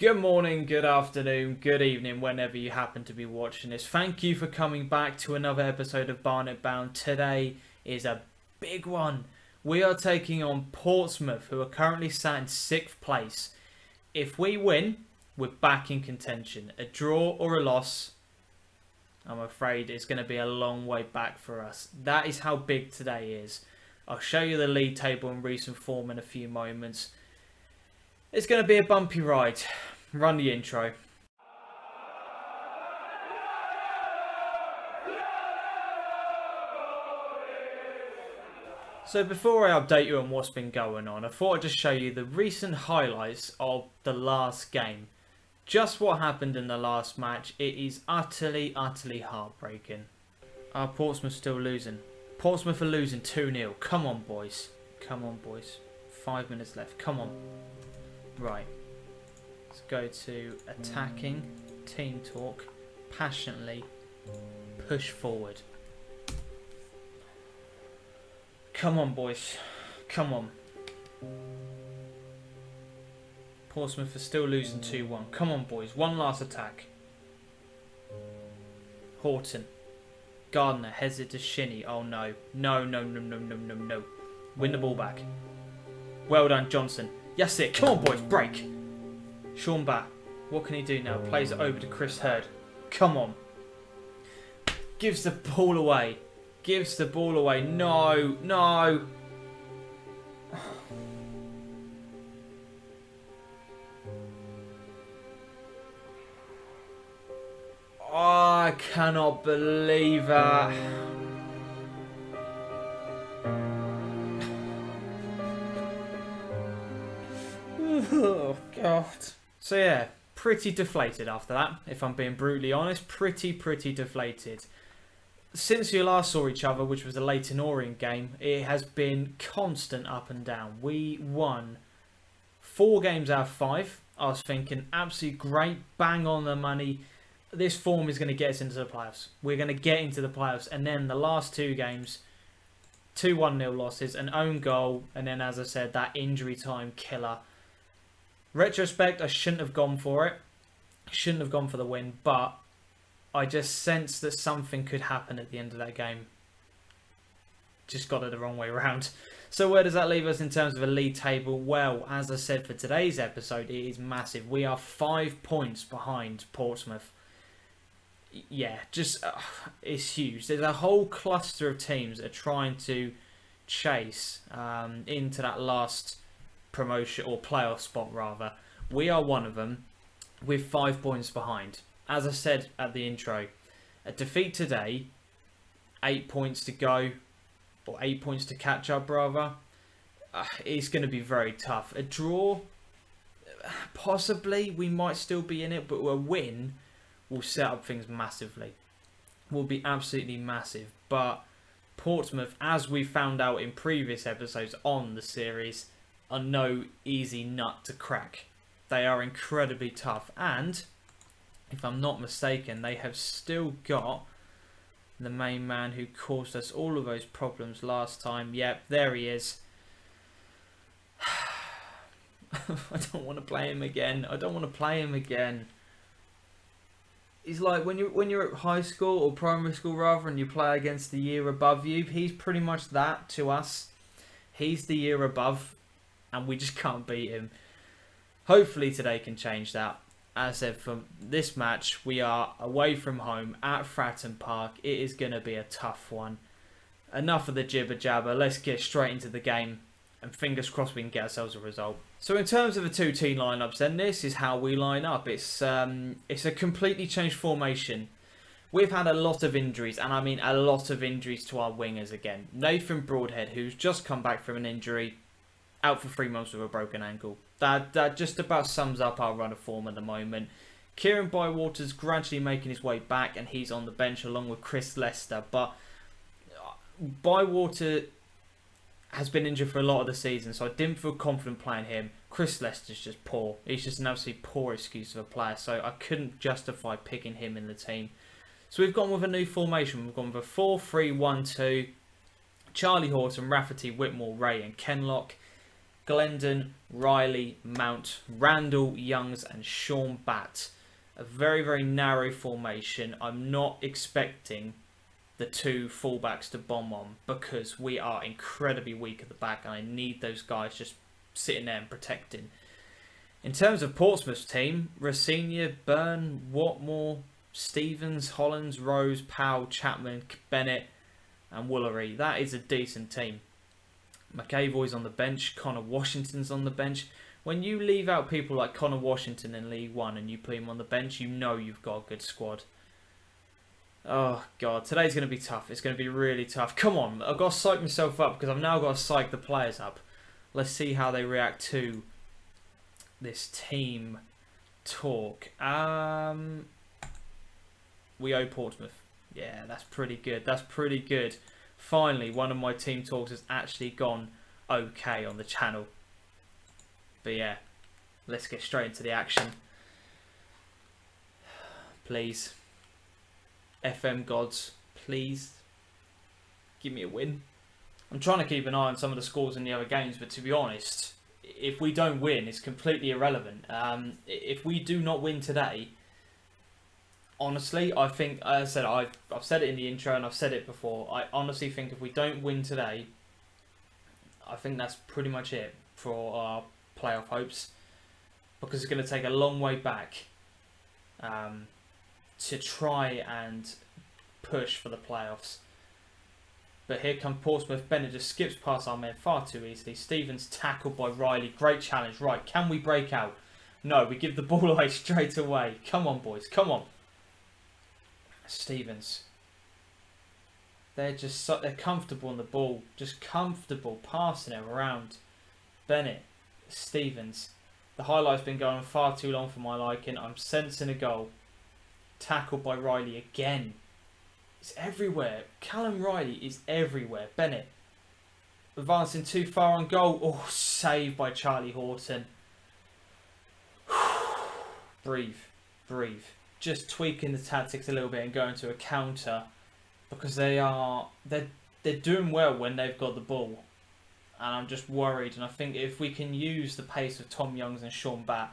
Good morning, good afternoon, good evening, whenever you happen to be watching this. Thank you for coming back to another episode of Barnet Bound. Today is a big one. We are taking on Portsmouth, who are currently sat in 6th place. If we win, we're back in contention. A draw or a loss, I'm afraid it's going to be a long way back for us. That is how big today is. I'll show you the league table and recent form in a few moments. It's going to be a bumpy ride. Run the intro. So before I update you on what's been going on, I thought I'd just show you the recent highlights of the last game. Just what happened in the last match. It is utterly heartbreaking. Are Portsmouth still losing? Portsmouth are losing 2-0. Come on, boys. Come on, boys. 5 minutes left. Come on. Right, let's go to attacking, team talk, passionately, push forward. Come on, boys, come on. Portsmouth are still losing 2-1. Come on, boys, one last attack. Horton, Gardner, heads it to Shinny. Oh no, no. Win the ball back. Well done, Johnson. That's it. Come on, boys. Break. Sean Batt. What can he do now? Plays it over to Chris Hurd. Come on. Gives the ball away. Gives the ball away. No. No. Oh, I cannot believe that. Oh, God. So, yeah, pretty deflated after that, if I'm being brutally honest. Pretty deflated. Since we last saw each other, which was the Leighton Orient game, it has been constant up and down. We won 4 games out of 5. I was thinking, absolutely great, bang on the money. This form is going to get us into the playoffs. We're going to get into the playoffs. And then the last 2 games, 2-1-0 losses, an own goal, and then, as I said, that injury time killer. Retrospect, I shouldn't have gone for it. Shouldn't have gone for the win, but I just sensed that something could happen at the end of that game. Just got it the wrong way around. So where does that leave us in terms of a league table? Well, as I said, for today's episode, it is massive. We are 5 points behind Portsmouth. Yeah, just it's huge. There's a whole cluster of teams that are trying to chase into that last promotion or playoff spot, rather. We are one of them with 5 points behind. As I said at the intro, a defeat today, 8 points to go, or 8 points to catch up, rather. It's going to be very tough. A draw, possibly, we might still be in it, but a win will set up things massively. Will be absolutely massive. But Portsmouth, as we found out in previous episodes on the series, are no easy nut to crack. They are incredibly tough, and if I'm not mistaken, they have still got the main man who caused us all of those problems last time. Yep, there he is. I don't want to play him again. I don't want to play him again. He's like when you're at high school, or primary school rather, and you play against the year above you. He's pretty much that to us. He's the year above, and we just can't beat him. Hopefully today can change that. As I said, from this match, we are away from home at Fratton Park. It is going to be a tough one. Enough of the jibber jabber. Let's get straight into the game. And fingers crossed we can get ourselves a result. So in terms of the two team lineups, then this is how we line up. It's a completely changed formation. We've had a lot of injuries, and I mean a lot of injuries to our wingers again. Nathan Broadhead, who's just come back from an injury, out for 3 months with a broken ankle. That just about sums up our run of form at the moment. Kieran Bywater's gradually making his way back, and he's on the bench along with Chris Lester. But Bywater has been injured for a lot of the season, so I didn't feel confident playing him. Chris Lester's just poor. He's just an absolutely poor excuse of a player, so I couldn't justify picking him in the team. So we've gone with a new formation. We've gone with a 4-3-1-2. Charlie Horton, Rafferty, Whitmore, Ray and Kenlock. Glendon, Riley, Mount, Randall, Youngs and Sean Batt. A very, very narrow formation. I'm not expecting the two fullbacks to bomb on because we are incredibly weak at the back and I need those guys just sitting there and protecting. In terms of Portsmouth's team, Rossini, Byrne, Watmore, Stevens, Hollins, Rose, Powell, Chapman, Bennett and Woolery. That is a decent team. McAvoy's on the bench. Connor Washington's on the bench. When you leave out people like Connor Washington in League One and you put him on the bench, you know you've got a good squad. Oh, God. Today's going to be tough. It's going to be really tough. Come on. I've got to psych myself up because I've now got to psych the players up. Let's see how they react to this team talk. We owe Portsmouth. Yeah, that's pretty good. That's pretty good. Finally, one of my team talks has actually gone okay on the channel. But yeah, let's get straight into the action. Please. FM gods, please. Give me a win. I'm trying to keep an eye on some of the scores in the other games, but to be honest, if we don't win, it's completely irrelevant. If we do not win today, honestly, I think, as I said, I've said it in the intro and I've said it before, I honestly think if we don't win today, I think that's pretty much it for our playoff hopes, because it's going to take a long way back to try and push for the playoffs. But here comes Portsmouth. Bennett just skips past our men far too easily. Stevens tackled by Riley. Great challenge. Right, can we break out? No, we give the ball away straight away. Come on, boys. Come on. Stevens. They're just so, they're comfortable on the ball, just comfortable passing it around. Bennett, Stevens. The highlight's been going far too long for my liking. I'm sensing a goal. Tackled by Riley again. It's everywhere. Callum Riley is everywhere. Bennett advancing too far on goal. Oh, saved by Charlie Horton. Breathe, breathe. Just tweaking the tactics a little bit and going to a counter, because they're doing well when they've got the ball, and I'm just worried. And I think if we can use the pace of Tom Youngs and Sean Batt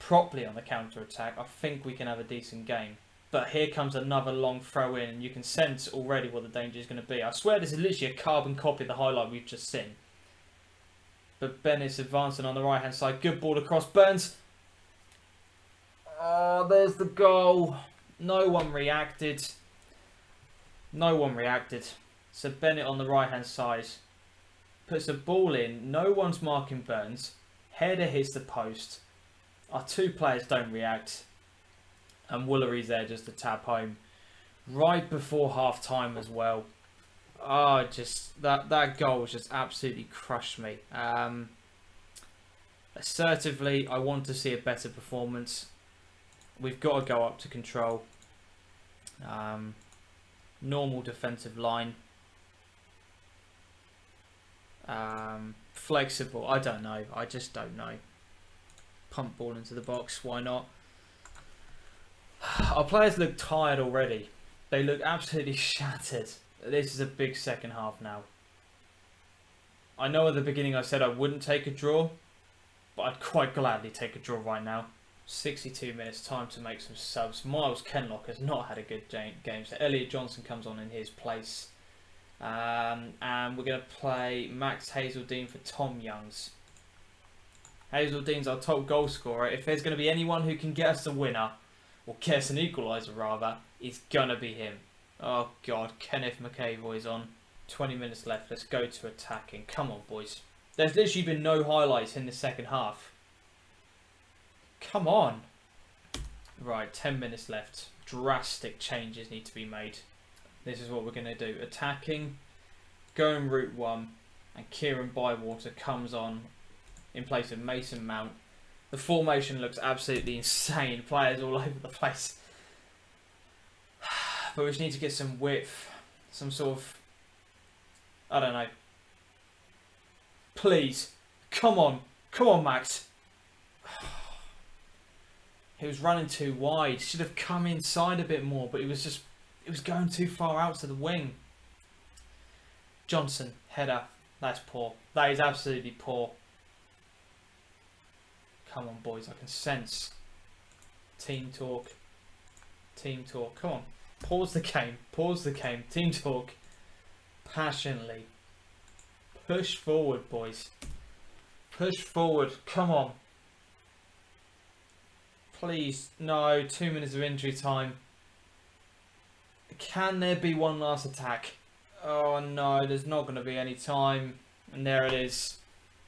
properly on the counter attack, I think we can have a decent game. But here comes another long throw in, and you can sense already what the danger is going to be. I swear this is literally a carbon copy of the highlight we've just seen. But Bennett's advancing on the right hand side. Good ball across Burns. Oh, there's the goal. No one reacted. No one reacted. So Bennett on the right-hand side puts a ball in. No one's marking Burns. Header hits the post. Our two players don't react. And Woolery's there just to tap home. Right before half-time as well. Oh, just that goal just absolutely crushed me. Assertively, I want to see a better performance. We've got to go up to control. Normal defensive line. Flexible. I don't know. I just don't know. Pump ball into the box. Why not? Our players look tired already. They look absolutely shattered. This is a big second half now. I know at the beginning I said I wouldn't take a draw, but I'd quite gladly take a draw right now. 62 minutes, time to make some subs. Miles Kenlock has not had a good game, so Elliot Johnson comes on in his place. And we're going to play Max Hazeldean for Tom Youngs. Hazeldean's our top goal scorer. If there's going to be anyone who can get us a winner, or get us an equaliser rather, it's going to be him. Oh God, Kenneth McAvoy's on. 20 minutes left, let's go to attacking. Come on, boys. There's literally been no highlights in the second half. Come on. Right, 10 minutes left. Drastic changes need to be made. This is what we're going to do. Attacking, going route one, and Kieran Bywater comes on in place of Mason Mount. The formation looks absolutely insane. Players all over the place. But we just need to get some width, some sort of, I don't know. Please, come on. Come on, Max. He was running too wide. Should have come inside a bit more, but it was going too far out to the wing. Johnson, header. That's poor. That is absolutely poor. Come on, boys. I can sense team talk. Team talk. Come on. Pause the game. Pause the game. Team talk. Passionately. Push forward, boys. Push forward. Come on. Please. No. 2 minutes of injury time. Can there be one last attack? Oh, no. There's not going to be any time. And there it is.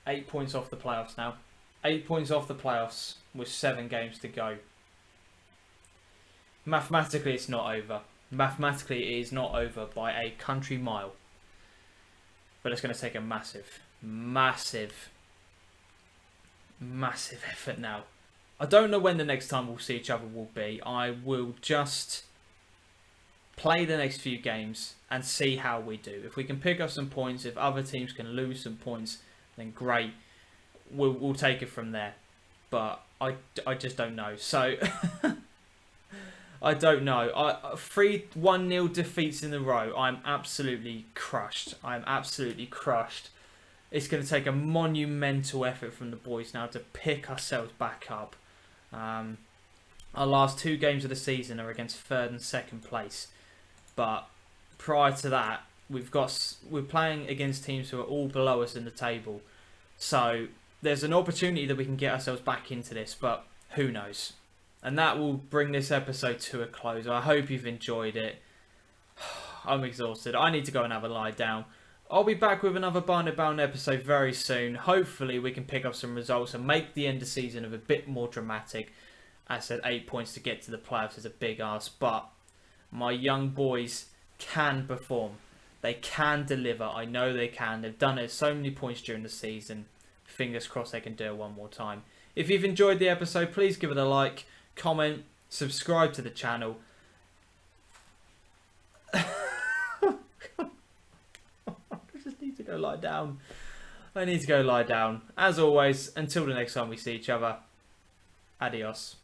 8 points off the playoffs now. 8 points off the playoffs with 7 games to go. Mathematically, it's not over. Mathematically, it is not over by a country mile. But it's going to take a massive, massive, massive effort now. I don't know when the next time we'll see each other will be. I will just play the next few games and see how we do. If we can pick up some points, if other teams can lose some points, then great. We'll take it from there. But I just don't know. So, I don't know. 3-1-0 defeats in a row. I'm absolutely crushed. I'm absolutely crushed. It's going to take a monumental effort from the boys now to pick ourselves back up. Our last 2 games of the season are against 3rd and 2nd place. But prior to that, we're playing against teams who are all below us in the table. So there's an opportunity that we can get ourselves back into this, but who knows? And that will bring this episode to a close. I hope you've enjoyed it. I'm exhausted. I need to go and have a lie down. I'll be back with another Barnet Bound episode very soon. Hopefully we can pick up some results and make the end of season a bit more dramatic. As I said, 8 points to get to the playoffs is a big ask, but my young boys can perform. They can deliver. I know they can. They've done it so many points during the season. Fingers crossed they can do it one more time. If you've enjoyed the episode, please give it a like, comment, subscribe to the channel. I just need to go lie down. I need to go lie down. As always, until the next time we see each other, adios.